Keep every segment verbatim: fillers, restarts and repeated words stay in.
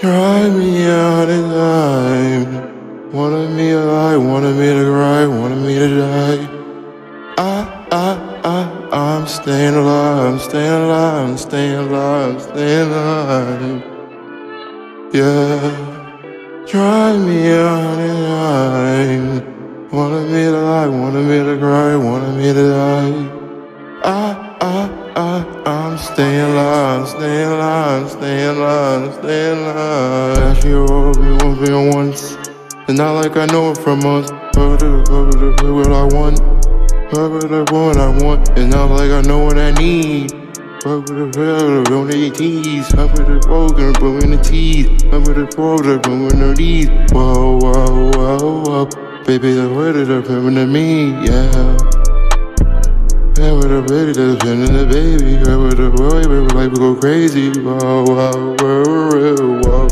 Drive me out in time. Wanted me to lie, wanted me to cry, wanted me to die. I, I, I, I'm staying alive, I'm staying alive, I'm staying alive, I'm staying alive. Yeah. Drive me out in time. Wanted me to lie, wanted me to cry, wanted me to die. I, I, I, I'm staying alive, I'm staying alive, I'm staying alive, I'm staying alive. She over me once, me on once. It's not like I know it from months. But to play what I want, but to what I want. It's not like I know what I need. But to play, don't need tease. But to broken, blow in the teeth. But to broken, blow in the teeth. Whoa, whoa, whoa, whoa. Baby, the word is a coming to me, yeah. Yeah, with a baby that's been in the baby. Yeah, with a boy, baby, like we go crazy. Wow, wow, wow, wow.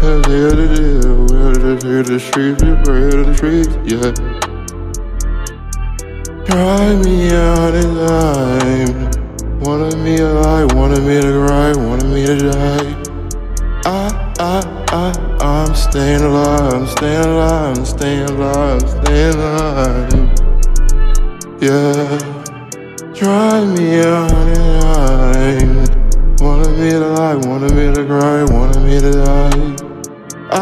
Yeah, they are the deal. We're the deal to the streets. We're to the streets, yeah. Drive me out in time. Wanted me to lie, wanted me to cry, wanted me to die. I, I, I, I'm staying alive, I'm staying alive, I'm staying alive, I'm staying alive. Yeah. Drive me out in time. Wanted me to lie, wanted me to cry, wanted me to die. I,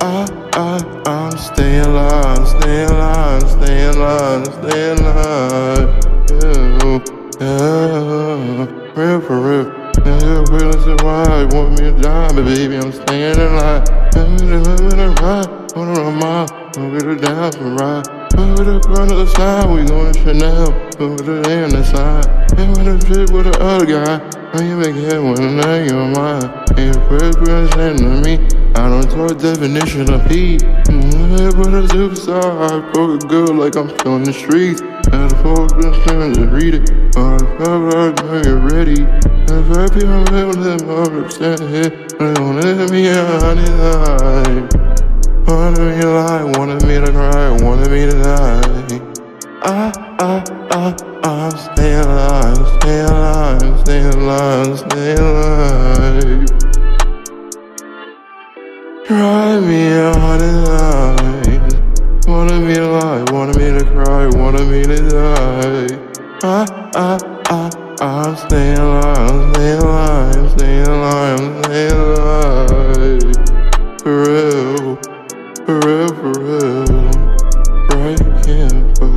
I, I, I'm staying alive, I'm staying alive, I'm staying alive, I'm staying alive. Yeah, yeah, real for real. Yeah, real and survive. Want me to die, but baby, I'm staying alive. I'm gonna ride, I'm gonna ride, I'm gonna die for ride. Over the front of the side, we going to Chanel. Over the day on the side. And with the shit with the other guy. When you make it, when I ain't your mind. And your first person to me. I don't talk definition of heat. Mm-hmm, but a superstar. I fuck good like I'm still in the streets. And the folks just trying to read it. All the five hours when you're ready. And the five people live with them all upset here. They don't let me out of this life. Wanted me to lie, wanted me to cry, wanted me to die. I, I, I, I'm staying alive, staying alive, staying alive, staying alive. Drive me out in life. Wanted me to lie, wanted me to cry, wanted me to die. I, I, I, I'm staying alive, I'm staying alive, I'm staying alive, I'm staying alive. For real. For real, for real, right here, for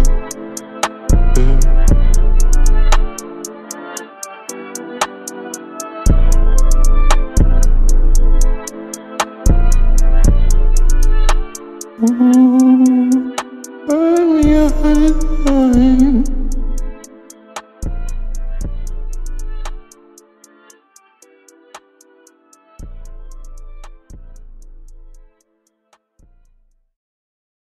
yeah. Mm-hmm.